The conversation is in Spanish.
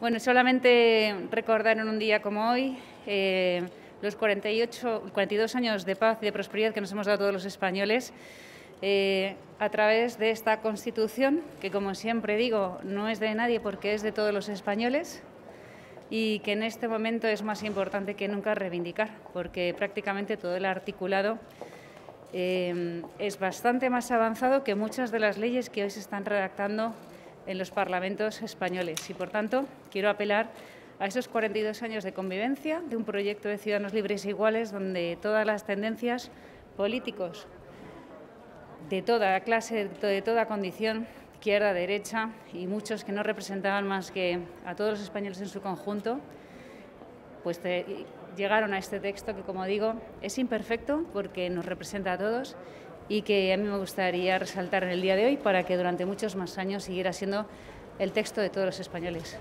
Bueno, solamente recordar en un día como hoy los 42 años de paz y de prosperidad que nos hemos dado todos los españoles a través de esta Constitución, que como siempre digo, no es de nadie porque es de todos los españoles y que en este momento es más importante que nunca reivindicar, porque prácticamente todo el articulado es bastante más avanzado que muchas de las leyes que hoy se están redactando en los parlamentos españoles y, por tanto, quiero apelar a esos 42 años de convivencia de un proyecto de ciudadanos libres e iguales donde todas las tendencias políticos de toda clase, de toda condición, izquierda, derecha y muchos que no representaban más que a todos los españoles en su conjunto, pues llegaron a este texto que, como digo, es imperfecto porque nos representa a todos y que a mí me gustaría resaltar en el día de hoy para que durante muchos más años siguiera siendo el texto de todos los españoles.